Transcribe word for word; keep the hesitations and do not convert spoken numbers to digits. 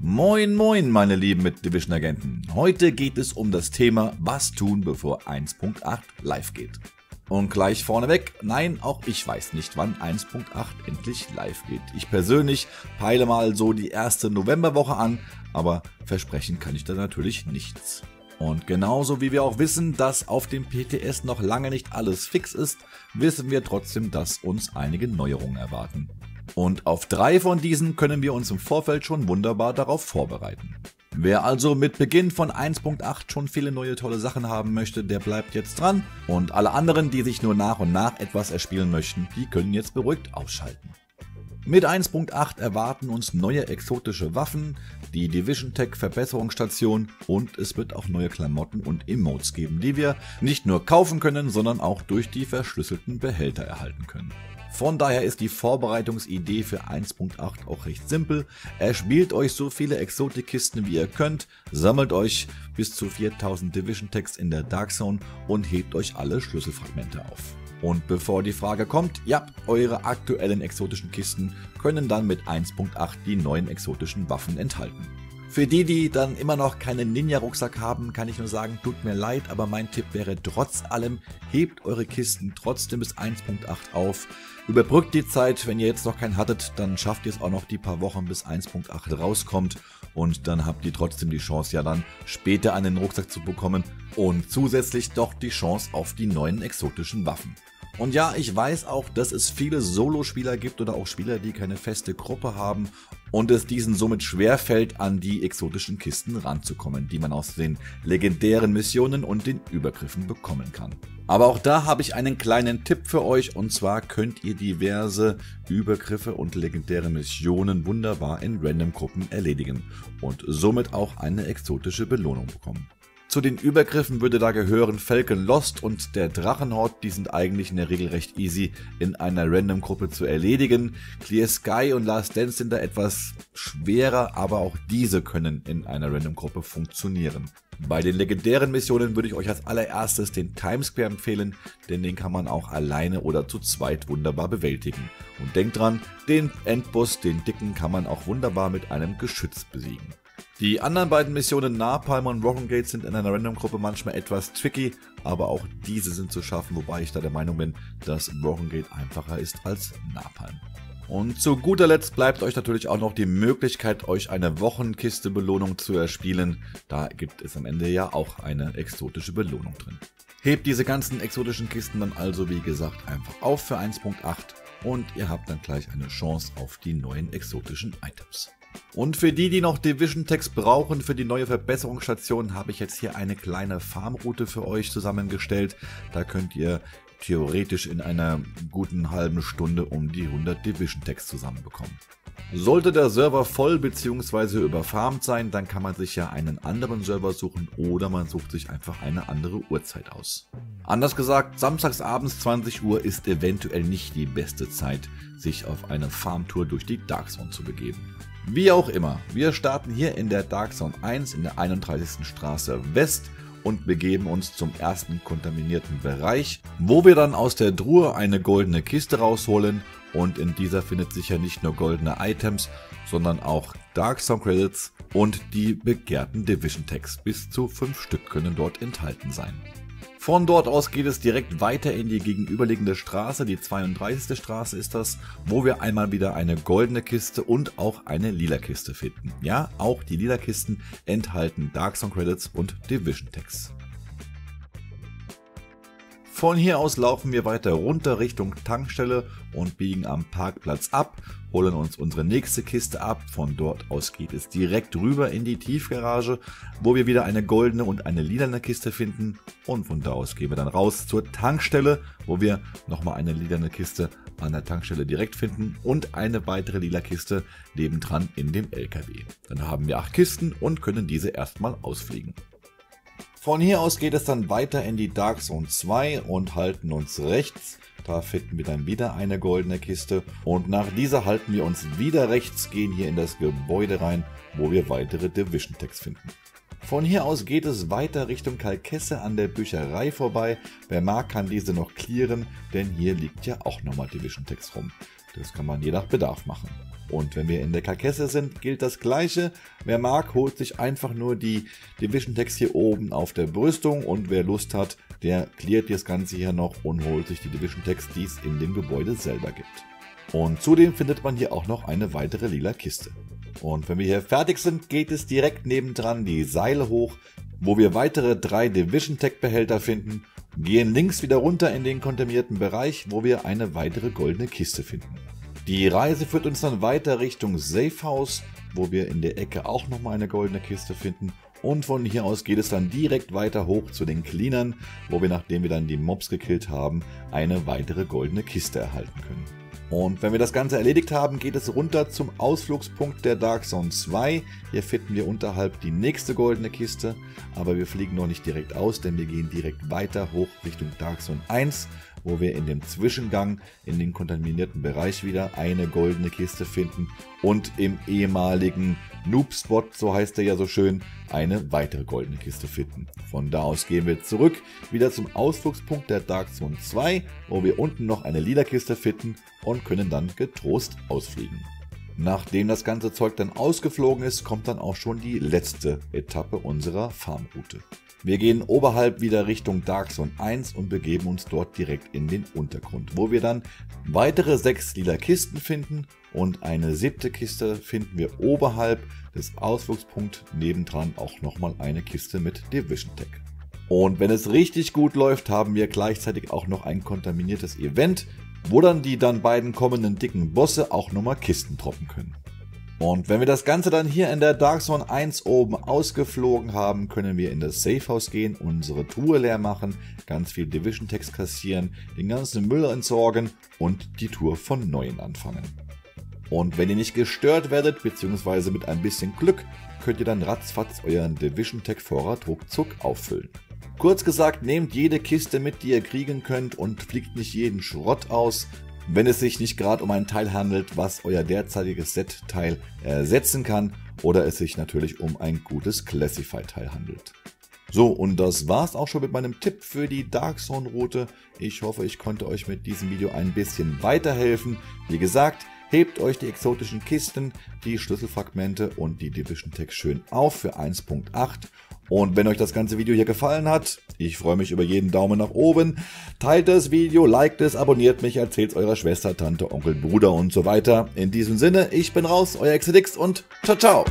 Moin moin meine lieben Activision Agenten, heute geht es um das Thema was tun bevor eins Punkt acht live geht. Und gleich vorneweg, nein, auch ich weiß nicht, wann eins Punkt acht endlich live geht. Ich persönlich peile mal so die erste Novemberwoche an, aber versprechen kann ich da natürlich nichts. Und genauso wie wir auch wissen, dass auf dem P T S noch lange nicht alles fix ist, wissen wir trotzdem, dass uns einige Neuerungen erwarten. Und auf drei von diesen können wir uns im Vorfeld schon wunderbar darauf vorbereiten. Wer also mit Beginn von eins Punkt acht schon viele neue tolle Sachen haben möchte, der bleibt jetzt dran. Und alle anderen, die sich nur nach und nach etwas erspielen möchten, die können jetzt beruhigt ausschalten. Mit eins Punkt acht erwarten uns neue exotische Waffen, die Division Tech Verbesserungsstation und es wird auch neue Klamotten und Emotes geben, die wir nicht nur kaufen können, sondern auch durch die verschlüsselten Behälter erhalten können. Von daher ist die Vorbereitungsidee für eins Punkt acht auch recht simpel. Erspielt euch so viele Exotikkisten wie ihr könnt, sammelt euch bis zu viertausend Division Techs in der Dark Zone und hebt euch alle Schlüsselfragmente auf. Und bevor die Frage kommt, ja, eure aktuellen exotischen Kisten können dann mit eins Punkt acht die neuen exotischen Waffen enthalten. Für die, die dann immer noch keinen Ninja-Rucksack haben, kann ich nur sagen, tut mir leid, aber mein Tipp wäre trotz allem, hebt eure Kisten trotzdem bis eins Punkt acht auf. Überbrückt die Zeit, wenn ihr jetzt noch keinen hattet, dann schafft ihr es auch noch die paar Wochen bis eins Punkt acht rauskommt und dann habt ihr trotzdem die Chance ja dann später an den Rucksack zu bekommen und zusätzlich doch die Chance auf die neuen exotischen Waffen. Und ja, ich weiß auch, dass es viele Solo-Spieler gibt oder auch Spieler, die keine feste Gruppe haben und es diesen somit schwerfällt, an die exotischen Kisten ranzukommen, die man aus den legendären Missionen und den Übergriffen bekommen kann. Aber auch da habe ich einen kleinen Tipp für euch und zwar könnt ihr diverse Übergriffe und legendäre Missionen wunderbar in Random-Gruppen erledigen und somit auch eine exotische Belohnung bekommen. Zu den Übergriffen würde da gehören Falcon Lost und der Drachenhort, die sind eigentlich in der Regel recht easy in einer Random-Gruppe zu erledigen. Clear Sky und Last Dance sind da etwas schwerer, aber auch diese können in einer Random-Gruppe funktionieren. Bei den legendären Missionen würde ich euch als allererstes den Times Square empfehlen, denn den kann man auch alleine oder zu zweit wunderbar bewältigen. Und denkt dran, den Endboss, den dicken, kann man auch wunderbar mit einem Geschütz besiegen. Die anderen beiden Missionen Napalm und Rockengate sind in einer Random-Gruppe manchmal etwas tricky, aber auch diese sind zu schaffen, wobei ich da der Meinung bin, dass Rockengate einfacher ist als Napalm. Und zu guter Letzt bleibt euch natürlich auch noch die Möglichkeit, euch eine Wochenkiste-Belohnung zu erspielen. Da gibt es am Ende ja auch eine exotische Belohnung drin. Hebt diese ganzen exotischen Kisten dann also wie gesagt einfach auf für eins Punkt acht und ihr habt dann gleich eine Chance auf die neuen exotischen Items. Und für die, die noch Division Techs brauchen für die neue Verbesserungsstation, habe ich jetzt hier eine kleine Farmroute für euch zusammengestellt. Da könnt ihr theoretisch in einer guten halben Stunde um die hundert Division Techs zusammenbekommen. Sollte der Server voll bzw. überfarmt sein, dann kann man sich ja einen anderen Server suchen oder man sucht sich einfach eine andere Uhrzeit aus. Anders gesagt, samstags abends zwanzig Uhr ist eventuell nicht die beste Zeit, sich auf eine Farmtour durch die Dark Zone zu begeben. Wie auch immer, wir starten hier in der Dark Zone eins in der einunddreißigsten Straße West und begeben uns zum ersten kontaminierten Bereich, wo wir dann aus der Truhe eine goldene Kiste rausholen und in dieser findet sich ja nicht nur goldene Items, sondern auch Dark Zone Credits und die begehrten Division Techs. Bis zu fünf Stück können dort enthalten sein. Von dort aus geht es direkt weiter in die gegenüberliegende Straße, die zweiunddreißigste Straße ist das, wo wir einmal wieder eine goldene Kiste und auch eine lila Kiste finden. Ja, auch die lila Kisten enthalten Dark Zone Credits und Division Techs. Von hier aus laufen wir weiter runter Richtung Tankstelle und biegen am Parkplatz ab, holen uns unsere nächste Kiste ab. Von dort aus geht es direkt rüber in die Tiefgarage, wo wir wieder eine goldene und eine lilane Kiste finden. Und von da aus gehen wir dann raus zur Tankstelle, wo wir nochmal eine lilane Kiste an der Tankstelle direkt finden und eine weitere lila Kiste nebendran in dem L K W. Dann haben wir acht Kisten und können diese erstmal ausfliegen. Von hier aus geht es dann weiter in die Dark Zone zwei und halten uns rechts. Da finden wir dann wieder eine goldene Kiste und nach dieser halten wir uns wieder rechts, gehen hier in das Gebäude rein, wo wir weitere Division Techs finden. Von hier aus geht es weiter Richtung Kalkesse an der Bücherei vorbei. Wer mag, kann diese noch clearen, denn hier liegt ja auch nochmal Division Techs rum. Das kann man je nach Bedarf machen. Und wenn wir in der Karkasse sind, gilt das Gleiche. Wer mag, holt sich einfach nur die Division-Tags hier oben auf der Brüstung und wer Lust hat, der cleart das Ganze hier noch und holt sich die Division-Tags, die es in dem Gebäude selber gibt. Und zudem findet man hier auch noch eine weitere lila Kiste. Und wenn wir hier fertig sind, geht es direkt nebendran die Seile hoch, wo wir weitere drei Division-Tag-Behälter finden, gehen links wieder runter in den kontaminierten Bereich, wo wir eine weitere goldene Kiste finden. Die Reise führt uns dann weiter Richtung Safehouse, wo wir in der Ecke auch nochmal eine goldene Kiste finden. Und von hier aus geht es dann direkt weiter hoch zu den Cleanern, wo wir, nachdem wir dann die Mobs gekillt haben, eine weitere goldene Kiste erhalten können. Und wenn wir das Ganze erledigt haben, geht es runter zum Ausflugspunkt der Dark Zone zwei. Hier finden wir unterhalb die nächste goldene Kiste, aber wir fliegen noch nicht direkt aus, denn wir gehen direkt weiter hoch Richtung Dark Zone eins, wo wir in dem Zwischengang in den kontaminierten Bereich wieder eine goldene Kiste finden und im ehemaligen Noob-Spot, so heißt er ja so schön, eine weitere goldene Kiste finden. Von da aus gehen wir zurück wieder zum Ausflugspunkt der Dark Zone zwei, wo wir unten noch eine lila Kiste finden und können dann getrost ausfliegen. Nachdem das ganze Zeug dann ausgeflogen ist, kommt dann auch schon die letzte Etappe unserer Farmroute. Wir gehen oberhalb wieder Richtung Dark Zone eins und begeben uns dort direkt in den Untergrund, wo wir dann weitere sechs lila Kisten finden und eine siebte Kiste finden wir oberhalb des Ausflugspunkts, nebendran auch nochmal eine Kiste mit Division Tag. Und wenn es richtig gut läuft, haben wir gleichzeitig auch noch ein kontaminiertes Event, wo dann die dann beiden kommenden dicken Bosse auch nochmal Kisten droppen können. Und wenn wir das Ganze dann hier in der Dark Zone eins oben ausgeflogen haben, können wir in das Safehouse gehen, unsere Truhe leer machen, ganz viel Division Tags kassieren, den ganzen Müll entsorgen und die Tour von Neuem anfangen. Und wenn ihr nicht gestört werdet, beziehungsweise mit ein bisschen Glück, könnt ihr dann ratzfatz euren Division Tag Vorrat ruckzuck auffüllen. Kurz gesagt, nehmt jede Kiste mit, die ihr kriegen könnt und fliegt nicht jeden Schrott aus, wenn es sich nicht gerade um ein Teil handelt, was euer derzeitiges Set-Teil ersetzen kann, oder es sich natürlich um ein gutes Classified-Teil handelt. So, und das war's auch schon mit meinem Tipp für die Dark Zone-Route. Ich hoffe, ich konnte euch mit diesem Video ein bisschen weiterhelfen. Wie gesagt, hebt euch die exotischen Kisten, die Schlüsselfragmente und die Division Tags schön auf für eins Punkt acht. Und wenn euch das ganze Video hier gefallen hat, ich freue mich über jeden Daumen nach oben, teilt das Video, liked es, abonniert mich, erzählt es eurer Schwester, Tante, Onkel, Bruder und so weiter. In diesem Sinne, ich bin raus, euer exitX und ciao, ciao!